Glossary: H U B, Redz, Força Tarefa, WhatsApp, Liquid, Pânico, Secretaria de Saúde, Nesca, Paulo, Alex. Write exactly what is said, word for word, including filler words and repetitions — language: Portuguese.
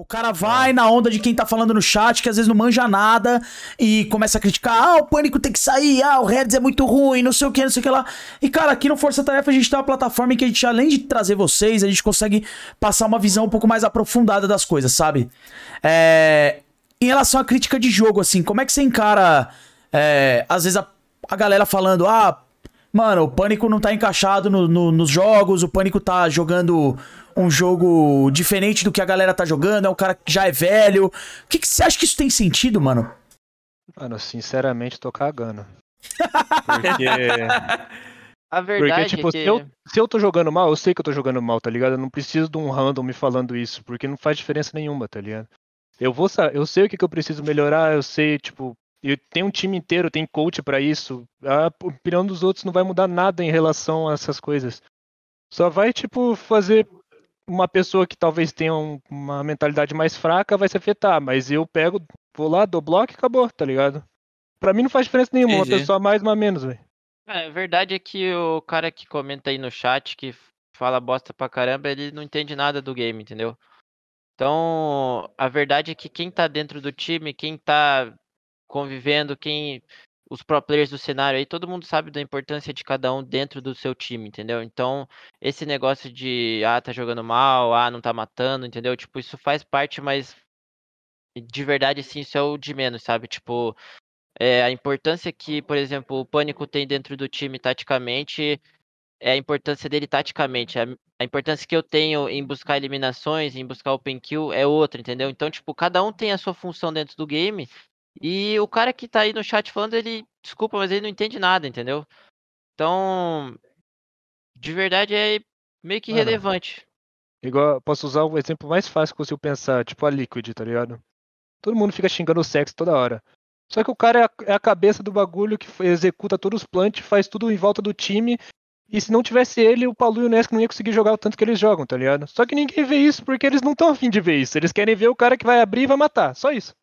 O cara vai na onda de quem tá falando no chat, que às vezes não manja nada, e começa a criticar, ah, o Pânico tem que sair, ah, o Redz é muito ruim, não sei o que, não sei o que lá. E, cara, aqui no Força Tarefa a gente tem uma plataforma em que a gente, além de trazer vocês, a gente consegue passar uma visão um pouco mais aprofundada das coisas, sabe? É... Em relação à crítica de jogo, assim, como é que você encara, é... às vezes, a... a galera falando, ah... Mano, o Pânico não tá encaixado no, no, nos jogos, o Pânico tá jogando um jogo diferente do que a galera tá jogando, é um cara que já é velho. O que que você acha que isso tem sentido, mano? Mano, sinceramente, tô cagando. Porque... a verdade porque, tipo, é que... se, eu, se eu tô jogando mal, eu sei que eu tô jogando mal, tá ligado? Eu não preciso de um random me falando isso, porque não faz diferença nenhuma, tá ligado? Eu, vou, eu sei o que, que eu preciso melhorar, eu sei, tipo... Eu tenho um time inteiro, tem coach pra isso. A opinião dos outros não vai mudar nada em relação a essas coisas. Só vai, tipo, fazer uma pessoa que talvez tenha um, uma mentalidade mais fraca, vai se afetar. Mas eu pego, vou lá, dou bloco e acabou, tá ligado? Pra mim não faz diferença nenhuma, uma pessoa mais, uma menos, velho. É, a verdade é que o cara que comenta aí no chat, que fala bosta pra caramba, ele não entende nada do game, entendeu? Então, a verdade é que quem tá dentro do time, quem tá... convivendo, quem os pro players do cenário aí, todo mundo sabe da importância de cada um dentro do seu time, entendeu? Então, esse negócio de, ah, tá jogando mal, ah, não tá matando, entendeu? Tipo, isso faz parte, mas de verdade, sim, isso é o de menos, sabe? Tipo, é, a importância que, por exemplo, o Pânico tem dentro do time taticamente, é a importância dele taticamente. A, a importância que eu tenho em buscar eliminações, em buscar open kill, é outra, entendeu? Então, tipo, cada um tem a sua função dentro do game. E o cara que tá aí no chat falando, ele... Desculpa, mas ele não entende nada, entendeu? Então... De verdade, é meio que irrelevante. Igual, posso usar o exemplo mais fácil que eu consigo pensar. Tipo a Liquid, tá ligado? Todo mundo fica xingando o sexo toda hora. Só que o cara é a, é a cabeça do bagulho que executa todos os plants, faz tudo em volta do time. E se não tivesse ele, o Paulo e o Nesca não iam conseguir jogar o tanto que eles jogam, tá ligado? Só que ninguém vê isso porque eles não estão afim de ver isso. Eles querem ver o cara que vai abrir e vai matar. Só isso.